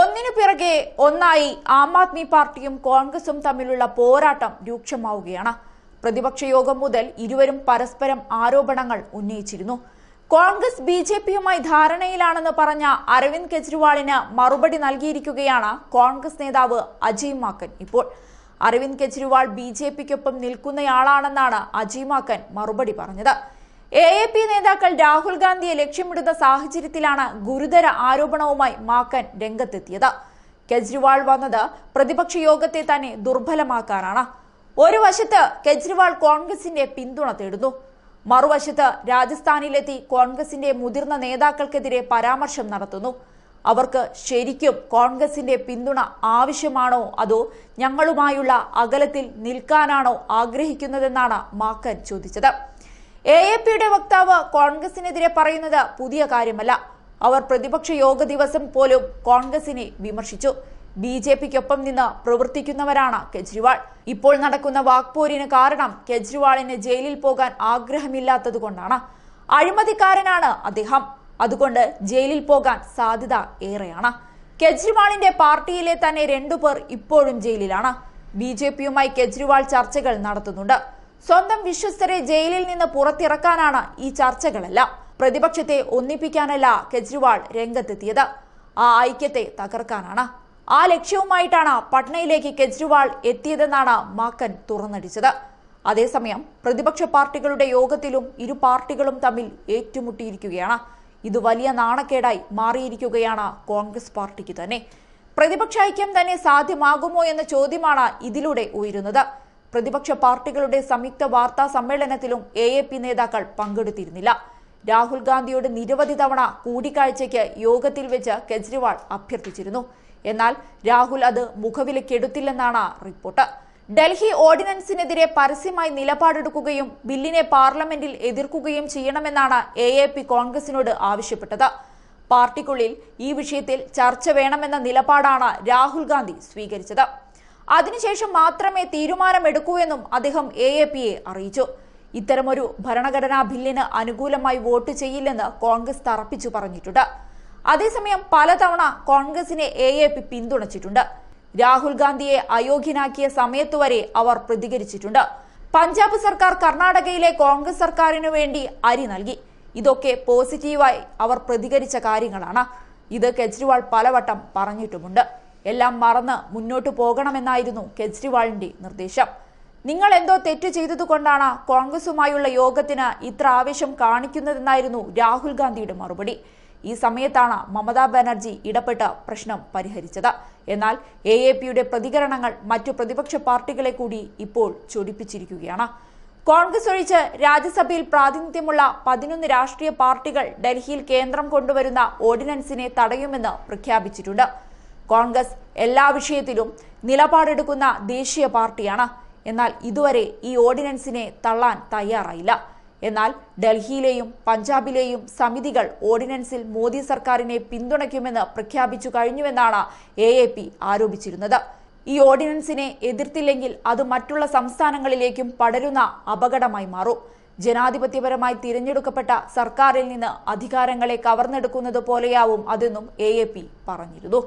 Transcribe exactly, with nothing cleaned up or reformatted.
ഒന്നിനു പിറകെ ഒന്നായി ആം ആദ്മി പാർട്ടിയും കോൺഗ്രസും തമ്മിലുള്ള പോരാട്ടം രൂക്ഷമാവുകയാണ്. പ്രതിപക്ഷ യോഗം മുതൽ ഇരുവരും പരസ്പരം ആരോപണങ്ങൾ ഉന്നയിച്ചിരുന്നു. കോൺഗ്രസ് ബി ജെ പിയുമായി ധാരണയിലാണെന്ന് പറഞ്ഞ അരവിന്ദ് കെജ്രിവാളിന് മറുപടി നൽകിയിരിക്കുകയാണ് കോൺഗ്രസ് നേതാവ് അജയ് മാക്കൻ. ഇപ്പോൾ അരവിന്ദ് കെജ്രിവാൾ ബി ജെ പിക്കൊപ്പം നിൽക്കുന്നയാളാണെന്നാണ് അജയ് മാക്കൻ മറുപടി പറഞ്ഞത്. എ എ പി നേതാക്കൾ രാഹുൽ ഗാന്ധിയെ ലക്ഷ്യമിടുന്ന സാഹചര്യത്തിലാണ് ഗുരുതര ആരോപണവുമായി മാക്കൻ രംഗത്തെത്തിയത്. കെജ്രിവാൾ വന്നത് പ്രതിപക്ഷ യോഗത്തെ തന്നെ ദുർബലമാക്കാനാണ്. ഒരു വശത്ത് കെജ്രിവാൾ കോൺഗ്രസിന്റെ പിന്തുണ തേടുന്നു, മറുവശത്ത് രാജസ്ഥാനിലെത്തി കോൺഗ്രസിന്റെ മുതിർന്ന നേതാക്കൾക്കെതിരെ പരാമർശം നടത്തുന്നു. അവർക്ക് ശരിക്കും കോൺഗ്രസിന്റെ പിന്തുണ ആവശ്യമാണോ അതോ ഞങ്ങളുമായുള്ള അകലത്തിൽ നിൽക്കാനാണോ ആഗ്രഹിക്കുന്നതെന്നാണ് മാക്കൻ ചോദിച്ചത്. എ എ പിയുടെ വക്താവ് കോൺഗ്രസിനെതിരെ പറയുന്നത് പുതിയ കാര്യമല്ല. അവർ പ്രതിപക്ഷ യോഗ ദിവസം പോലും കോൺഗ്രസിനെ വിമർശിച്ചു. ബി ജെ പിക്കൊപ്പം നിന്ന് പ്രവർത്തിക്കുന്നവരാണ് കെജ്രിവാൾ. ഇപ്പോൾ നടക്കുന്ന വാക്പോരിന് കാരണം കെജ്രിവാളിന് ജയിലിൽ പോകാൻ ആഗ്രഹമില്ലാത്തതുകൊണ്ടാണ്. അഴിമതിക്കാരനാണ് അദ്ദേഹം, അതുകൊണ്ട് ജയിലിൽ പോകാൻ സാധ്യത ഏറെയാണ്. കെജ്രിവാളിന്റെ പാർട്ടിയിലെ തന്നെ രണ്ടുപേർ ഇപ്പോഴും ജയിലിലാണ്. ബി ജെ പിയുമായി കെജ്രിവാൾ ചർച്ചകൾ നടത്തുന്നുണ്ട്. സ്വന്തം വിശ്വസ്തരെ ജയിലിൽ നിന്ന് പുറത്തിറക്കാനാണ് ഈ ചർച്ചകളല്ല, പ്രതിപക്ഷത്തെ ഒന്നിപ്പിക്കാനല്ല കെജ്രിവാൾ രംഗത്തെത്തിയത്, ആ ഐക്യത്തെ തകർക്കാനാണ്. ആ ലക്ഷ്യവുമായിട്ടാണ് പട്നയിലേക്ക് കെജ്രിവാൾ എത്തിയതെന്നാണ് മാക്കൻ തുറന്നടിച്ചത്. അതേസമയം പ്രതിപക്ഷ പാർട്ടികളുടെ യോഗത്തിലും ഇരു പാർട്ടികളും തമ്മിൽ ഏറ്റുമുട്ടിയിരിക്കുകയാണ്. ഇത് വലിയ നാണക്കേടായി മാറിയിരിക്കുകയാണ് കോൺഗ്രസ് പാർട്ടിക്ക് തന്നെ. പ്രതിപക്ഷ ഐക്യം തന്നെ സാധ്യമാകുമോ എന്ന ചോദ്യമാണ് ഇതിലൂടെ ഉയരുന്നത്. പ്രതിപക്ഷ പാർട്ടികളുടെ സംയുക്ത വാർത്താ സമ്മേളനത്തിലും എ എ പി നേതാക്കൾ പങ്കെടുത്തിരുന്നില്ല. രാഹുൽ ഗാന്ധിയോട് നിരവധി തവണ കൂടിക്കാഴ്ചയ്ക്ക് യോഗത്തിൽ വെച്ച് കെജ്രിവാൾ അഭ്യർത്ഥിച്ചിരുന്നു. എന്നാൽ രാഹുൽ അത് മുഖവിലക്കെടുത്തില്ലെന്നാണ് റിപ്പോർട്ട്. ഡൽഹി ഓർഡിനൻസിനെതിരെ പരസ്യമായി നിലപാടെടുക്കുകയും ബില്ലിനെ പാർലമെന്റിൽ എതിർക്കുകയും ചെയ്യണമെന്നാണ് എ എ പി കോൺഗ്രസിനോട് ആവശ്യപ്പെട്ടത്. പാർട്ടിക്കുള്ളിൽ ഈ വിഷയത്തിൽ ചർച്ച വേണമെന്ന നിലപാടാണ് രാഹുൽ ഗാന്ധി സ്വീകരിച്ചത്. അതിനുശേഷം മാത്രമേ തീരുമാനമെടുക്കൂ എന്നും അദ്ദേഹം എ എ പിയെ അറിയിച്ചു. ഇത്തരമൊരു ഭരണഘടനാ ബില്ലിന് അനുകൂലമായി വോട്ട് ചെയ്യില്ലെന്ന് കോൺഗ്രസ് തറപ്പിച്ചു പറഞ്ഞിട്ടുണ്ട്. അതേസമയം പലതവണ കോൺഗ്രസിനെ എ എ പി പിന്തുണച്ചിട്ടുണ്ട്. രാഹുൽ ഗാന്ധിയെ അയോഗ്യനാക്കിയ സമയത്ത് വരെ അവർ പ്രതികരിച്ചിട്ടുണ്ട്. പഞ്ചാബ് സർക്കാർ കർണാടകയിലെ കോൺഗ്രസ് സർക്കാരിനു വേണ്ടി അരി നൽകി. ഇതൊക്കെ പോസിറ്റീവായി അവർ പ്രതികരിച്ച കാര്യങ്ങളാണ്. ഇത് കെജ്രിവാൾ പലവട്ടം പറഞ്ഞിട്ടുമുണ്ട്. എല്ലാം മറന്ന് മുന്നോട്ടു പോകണമെന്നായിരുന്നു കെജ്രിവാളിന്റെ നിർദ്ദേശം. നിങ്ങൾ എന്തോ തെറ്റ് ചെയ്തതുകൊണ്ടാണ് കോൺഗ്രസുമായുള്ള യോഗത്തിന് ഇത്ര ആവേശം കാണിക്കുന്നതെന്നായിരുന്നു രാഹുൽ ഗാന്ധിയുടെ മറുപടി. ഈ സമയത്താണ് മമതാ ബാനർജി ഇടപെട്ട് പ്രശ്നം പരിഹരിച്ചത്. എന്നാൽ എ എ പിയുടെ പ്രതികരണങ്ങൾ മറ്റു പ്രതിപക്ഷ പാർട്ടികളെ കൂടി ഇപ്പോൾ ചൊടിപ്പിച്ചിരിക്കുകയാണ്. കോൺഗ്രസ് ഒഴിച്ച് രാജ്യസഭയിൽ പ്രാതിനിധ്യമുള്ള പതിനൊന്ന് രാഷ്ട്രീയ പാർട്ടികൾ ഡൽഹിയിൽ കേന്ദ്രം കൊണ്ടുവരുന്ന ഓർഡിനൻസിനെ തടയുമെന്ന് പ്രഖ്യാപിച്ചിട്ടുണ്ട്. കോൺഗ്രസ് എല്ലാ വിഷയത്തിലും നിലപാടെടുക്കുന്ന ദേശീയ പാർട്ടിയാണ്. എന്നാൽ ഇതുവരെ ഈ ഓർഡിനൻസിനെ തള്ളാൻ തയ്യാറായില്ല. എന്നാൽ ഡൽഹിയിലെയും പഞ്ചാബിലെയും സമിതികൾ ഓർഡിനൻസിൽ മോദി സർക്കാരിനെ പിന്തുണയ്ക്കുമെന്ന് പ്രഖ്യാപിച്ചു കഴിഞ്ഞുവെന്നാണ് എ എ പി ആരോപിച്ചിരുന്നത്. ഈ ഓർഡിനൻസിനെ എതിർത്തില്ലെങ്കിൽ അത് മറ്റുള്ള സംസ്ഥാനങ്ങളിലേക്കും പടരുന്ന അപകടമായി മാറും. ജനാധിപത്യപരമായി തിരഞ്ഞെടുക്കപ്പെട്ട സർക്കാരിൽ നിന്ന് അധികാരങ്ങളെ കവർന്നെടുക്കുന്നത് പോലെയാവും അതെന്നും എ എ പി പറഞ്ഞിരുന്നു.